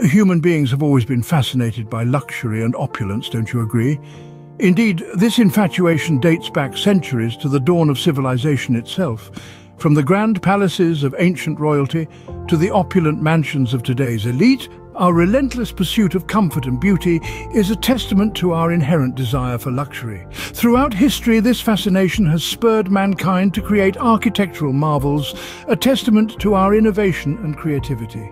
Human beings have always been fascinated by luxury and opulence, don't you agree? Indeed, this infatuation dates back centuries to the dawn of civilization itself, from the grand palaces of ancient royalty to the opulent mansions of today's elite. Our relentless pursuit of comfort and beauty is a testament to our inherent desire for luxury. Throughout history, this fascination has spurred mankind to create architectural marvels, a testament to our innovation and creativity.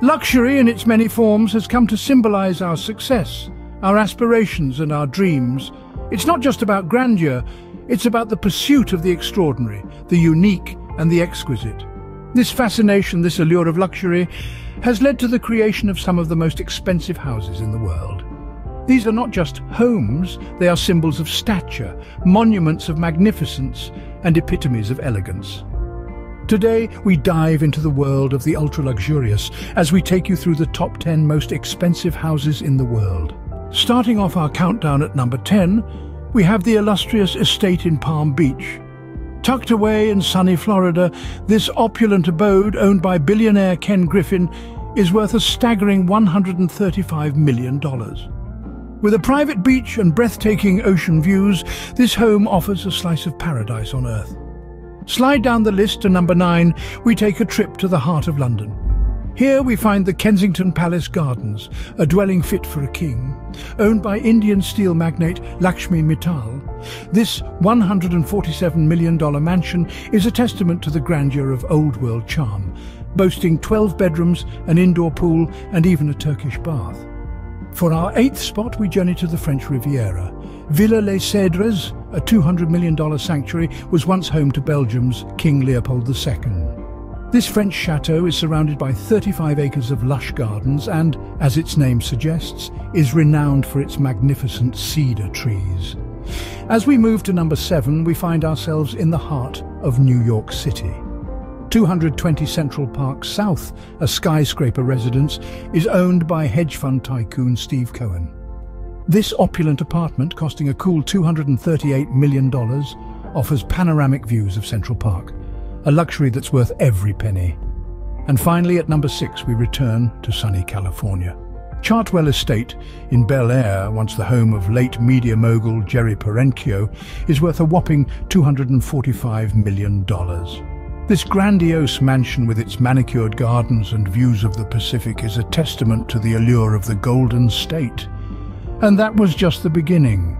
Luxury, in its many forms, has come to symbolize our success, our aspirations and our dreams. It's not just about grandeur, it's about the pursuit of the extraordinary, the unique and the exquisite. This fascination, this allure of luxury, has led to the creation of some of the most expensive houses in the world. These are not just homes, they are symbols of stature, monuments of magnificence, and epitomes of elegance. Today, we dive into the world of the ultra-luxurious as we take you through the top 10 most expensive houses in the world. Starting off our countdown at number 10, we have the illustrious estate in Palm Beach. Tucked away in sunny Florida, this opulent abode, owned by billionaire Ken Griffin, is worth a staggering $135 million. With a private beach and breathtaking ocean views, this home offers a slice of paradise on earth. Slide down the list to number 9, we take a trip to the heart of London. Here we find the Kensington Palace Gardens, a dwelling fit for a king. Owned by Indian steel magnate Lakshmi Mittal, this $147 million mansion is a testament to the grandeur of old-world charm, boasting 12 bedrooms, an indoor pool, and even a Turkish bath. For our 8th spot, we journey to the French Riviera. Villa Les Cedres, a $200 million sanctuary, was once home to Belgium's King Leopold II. This French chateau is surrounded by 35 acres of lush gardens and, as its name suggests, is renowned for its magnificent cedar trees. As we move to number 7, we find ourselves in the heart of New York City. 220 Central Park South, a skyscraper residence, is owned by hedge fund tycoon Steve Cohen. This opulent apartment, costing a cool $238 million, offers panoramic views of Central Park, a luxury that's worth every penny. And finally, at number 6, we return to sunny California. Chartwell Estate in Bel Air, once the home of late media mogul Jerry Perenchio, is worth a whopping $245 million. This grandiose mansion with its manicured gardens and views of the Pacific is a testament to the allure of the Golden State. And that was just the beginning.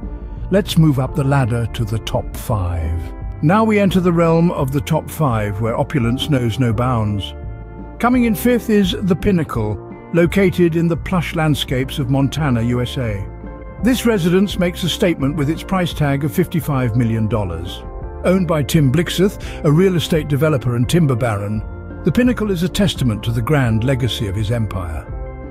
Let's move up the ladder to the top 5. Now we enter the realm of the top 5, where opulence knows no bounds. Coming in 5th is The Pinnacle, located in the plush landscapes of Montana, USA. This residence makes a statement with its price tag of $55 million. Owned by Tim Blixeth, a real estate developer and timber baron, The Pinnacle is a testament to the grand legacy of his empire.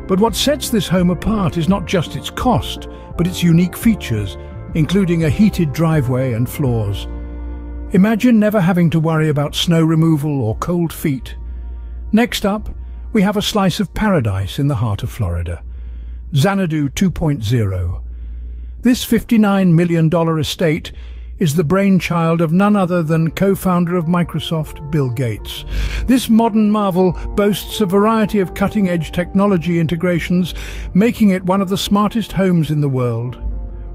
But what sets this home apart is not just its cost, but its unique features, including a heated driveway and floors. Imagine never having to worry about snow removal or cold feet. Next up, we have a slice of paradise in the heart of Florida. Xanadu 2.0. This $59 million estate is the brainchild of none other than co-founder of Microsoft, Bill Gates. This modern marvel boasts a variety of cutting-edge technology integrations, making it one of the smartest homes in the world.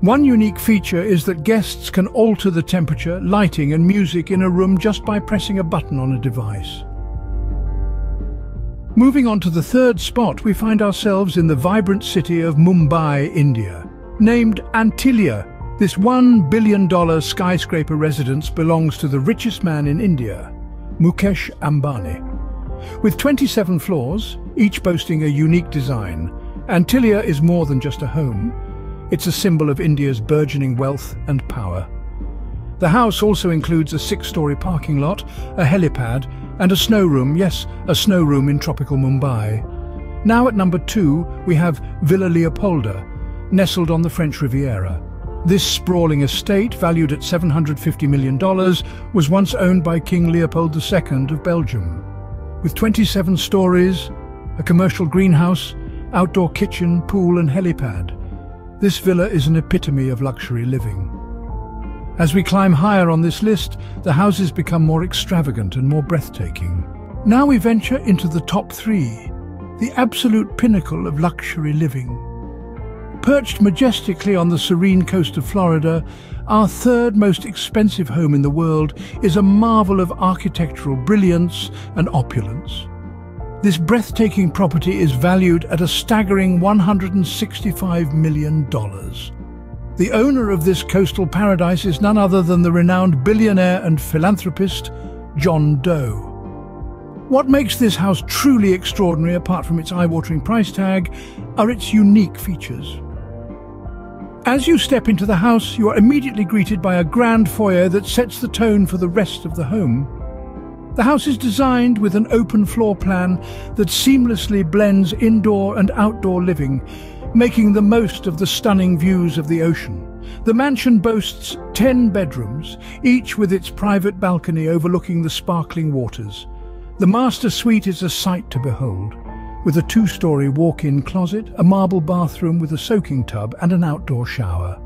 One unique feature is that guests can alter the temperature, lighting and music in a room just by pressing a button on a device. Moving on to the 3rd spot, we find ourselves in the vibrant city of Mumbai, India. Named Antilia, this $1 billion skyscraper residence belongs to the richest man in India, Mukesh Ambani. With 27 floors, each boasting a unique design, Antilia is more than just a home. It's a symbol of India's burgeoning wealth and power. The house also includes a 6-story parking lot, a helipad, and a snow room. Yes, a snow room in tropical Mumbai. Now at number 2, we have Villa Leopolda, nestled on the French Riviera. This sprawling estate, valued at $750 million, was once owned by King Leopold II of Belgium. With 27 stories, a commercial greenhouse, outdoor kitchen, pool and helipad, this villa is an epitome of luxury living. As we climb higher on this list, the houses become more extravagant and more breathtaking. Now we venture into the top 3, the absolute pinnacle of luxury living. Perched majestically on the serene coast of Florida, our third most expensive home in the world is a marvel of architectural brilliance and opulence. This breathtaking property is valued at a staggering $165 million. The owner of this coastal paradise is none other than the renowned billionaire and philanthropist, John Doe. What makes this house truly extraordinary, apart from its eye-watering price tag, are its unique features. As you step into the house, you are immediately greeted by a grand foyer that sets the tone for the rest of the home. The house is designed with an open floor plan that seamlessly blends indoor and outdoor living, making the most of the stunning views of the ocean. The mansion boasts 10 bedrooms, each with its private balcony overlooking the sparkling waters. The master suite is a sight to behold, with a 2-story walk-in closet, a marble bathroom with a soaking tub and an outdoor shower.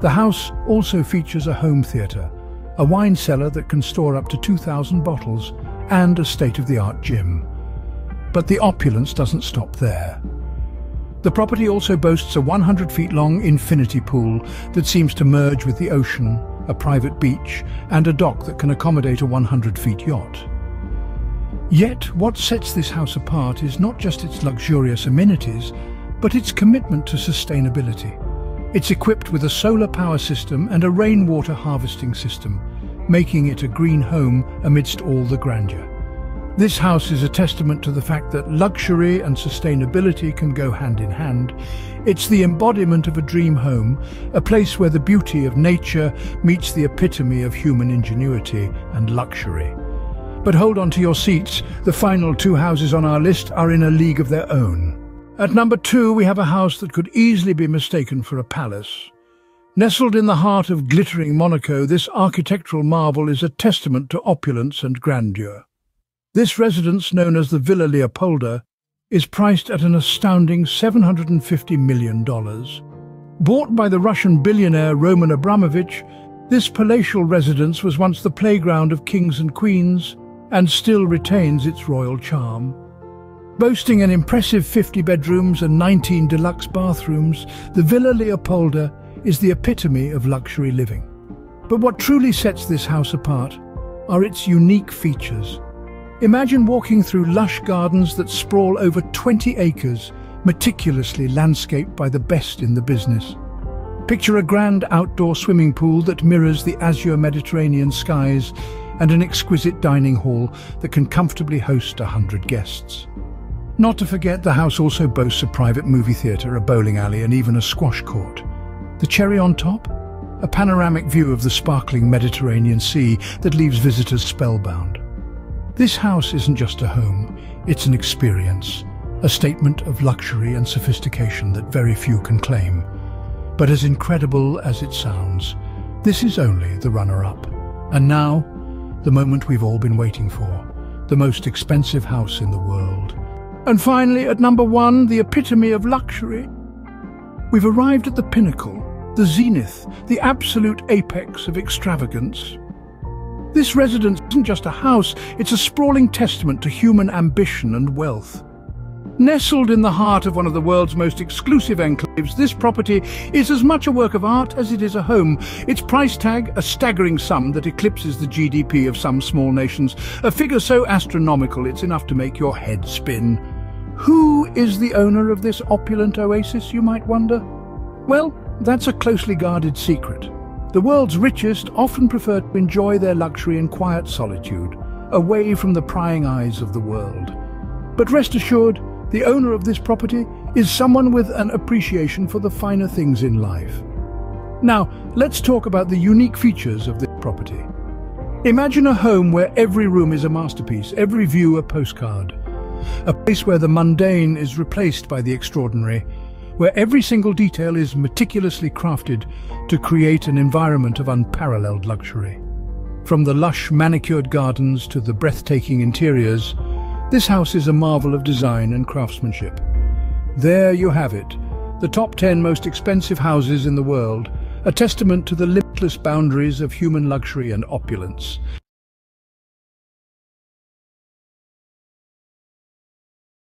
The house also features a home theatre, a wine cellar that can store up to 2,000 bottles, and a state-of-the-art gym. But the opulence doesn't stop there. The property also boasts a 100 feet long infinity pool that seems to merge with the ocean, a private beach, and a dock that can accommodate a 100 feet yacht. Yet, what sets this house apart is not just its luxurious amenities, but its commitment to sustainability. It's equipped with a solar power system and a rainwater harvesting system, making it a green home amidst all the grandeur. This house is a testament to the fact that luxury and sustainability can go hand in hand. It's the embodiment of a dream home, a place where the beauty of nature meets the epitome of human ingenuity and luxury. But hold on to your seats, the final two houses on our list are in a league of their own. At number 2, we have a house that could easily be mistaken for a palace. Nestled in the heart of glittering Monaco, this architectural marvel is a testament to opulence and grandeur. This residence, known as the Villa Leopolda, is priced at an astounding $750 million. Bought by the Russian billionaire Roman Abramovich, this palatial residence was once the playground of kings and queens and still retains its royal charm. Boasting an impressive 50 bedrooms and 19 deluxe bathrooms, the Villa Leopolda is the epitome of luxury living. But what truly sets this house apart are its unique features. Imagine walking through lush gardens that sprawl over 20 acres, meticulously landscaped by the best in the business. Picture a grand outdoor swimming pool that mirrors the azure Mediterranean skies and an exquisite dining hall that can comfortably host 100 guests. Not to forget, the house also boasts a private movie theatre, a bowling alley, and even a squash court. The cherry on top? A panoramic view of the sparkling Mediterranean Sea that leaves visitors spellbound. This house isn't just a home, it's an experience, a statement of luxury and sophistication that very few can claim. But as incredible as it sounds, this is only the runner-up. And now, the moment we've all been waiting for, the most expensive house in the world. And finally, at number 1, the epitome of luxury. We've arrived at the pinnacle, the zenith, the absolute apex of extravagance. This residence isn't just a house, it's a sprawling testament to human ambition and wealth. Nestled in the heart of one of the world's most exclusive enclaves, this property is as much a work of art as it is a home. Its price tag, a staggering sum that eclipses the GDP of some small nations, a figure so astronomical it's enough to make your head spin. Who is the owner of this opulent oasis, you might wonder? Well, that's a closely guarded secret. The world's richest often prefer to enjoy their luxury in quiet solitude, away from the prying eyes of the world. But rest assured, the owner of this property is someone with an appreciation for the finer things in life. Now, let's talk about the unique features of this property. Imagine a home where every room is a masterpiece, every view a postcard. A place where the mundane is replaced by the extraordinary, where every single detail is meticulously crafted to create an environment of unparalleled luxury. From the lush manicured gardens to the breathtaking interiors, this house is a marvel of design and craftsmanship. There you have it, the top 10 most expensive houses in the world, a testament to the limitless boundaries of human luxury and opulence.